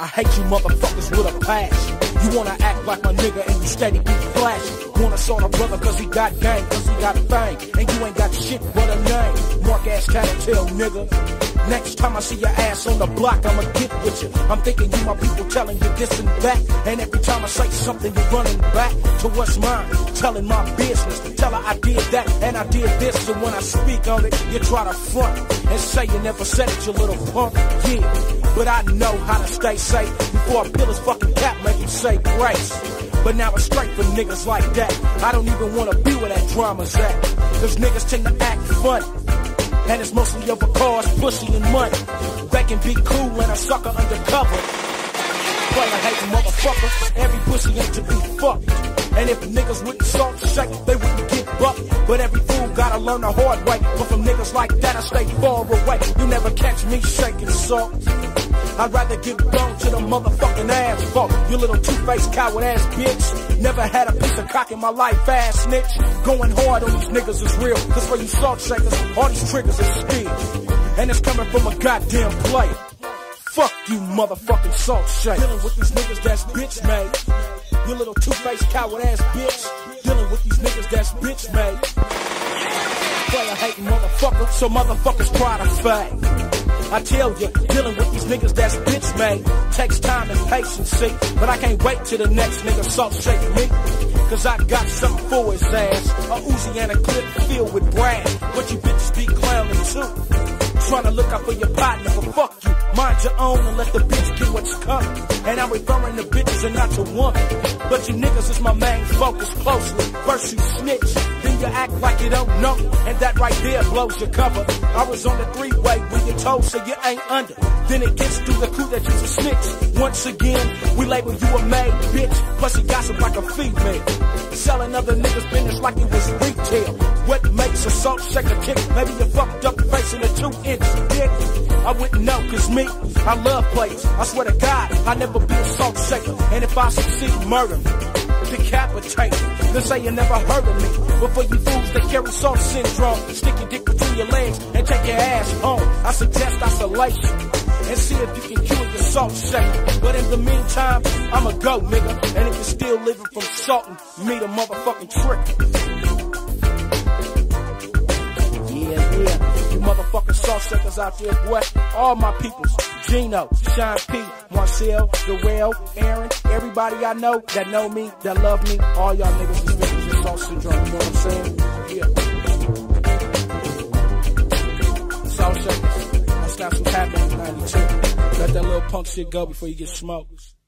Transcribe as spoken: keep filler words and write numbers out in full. I hate you motherfuckers with a past. You wanna act like my nigga and you steady be flashy. Wanna sort of brother cause he got gang, cause he got fang. And you ain't got shit but a name. Mark ass tattletale nigga. Next time I see your ass on the block, I'ma get with you. I'm thinking you my people telling you this and that. And every time I say something, you're running back to what's mine, telling my business. Tell her I did that and I did this. And when I speak on it, you try to front and say you never said it, you little punk. Yeah, but I know how to stay safe before a pillar's fucking cap make you say grace. But now it's straight for niggas like that. I don't even wanna be where that drama's at, cause niggas tend to act funny. And it's mostly over cars, pussy, and money. They can be cool and a sucker undercover. Player hating motherfucker, every pussy ain't to be fucked. And if niggas wouldn't salt shake, they wouldn't get bucked. But every fool gotta learn the hard way. But from niggas like that, I stay far away. You never catch me shaking salt. I'd rather get blown to the motherfucking asphalt. You little two-faced coward ass bitch. Never had a piece of cock in my life, ass snitch. Going hard on these niggas is real. Cause for you salt shakers, all these triggers is steel. And it's coming from a goddamn player. Fuck you motherfucking salt shakers. Dealing with these niggas that's bitch made. You little two-faced coward ass bitch. Dealing with these niggas that's bitch made. Player hating motherfucker, so motherfuckers try to fake. I tell you, dealing with these niggas that's bitch made takes time and patience, see. But I can't wait till the next nigga salt shake me. Cause I got something for his ass. A Uzi and a clip filled with brass. But you bitches be clowning too. Trying to look out for your partner, but fuck you. Mind your own and let the bitch get what's coming. And I'm referring to bitches and not to woman. But you niggas is my main focus closely. First you snitch, then you act like you don't know. And that right there blows your cover. I was on the three-way when you told, so you ain't under. Then it gets through the crew that you's a snitch. Once again, we label you a maid bitch. Plus you gossip like a female. Selling other niggas business like it was retail. What makes a salt shaker kick? Maybe you fucked up facing a two-inch dick. I wouldn't know, cause me, I love players. I swear to God, I never be a salt shaker. And if I succeed, murder me, decapitate me. They say you never heard of me. But for you fools that carry salt syndrome, stick your dick between your legs and take your ass home. I suggest isolation and see if you can cure your salt shaker. But in the meantime, I'ma go, nigga. And if you're still living from salting, meet a motherfucking trick. Yeah, you motherfucking salt shakers out there, boy. All my peoples, Gino, Sean P, Marcel, Darrell, Aaron, everybody I know that know me, that love me. All y'all niggas is niggas with salt syndrome, you know what I'm saying? Yeah. Salt shakers, that's not what's happening in ninety-two. Let that little punk shit go before you get smoked.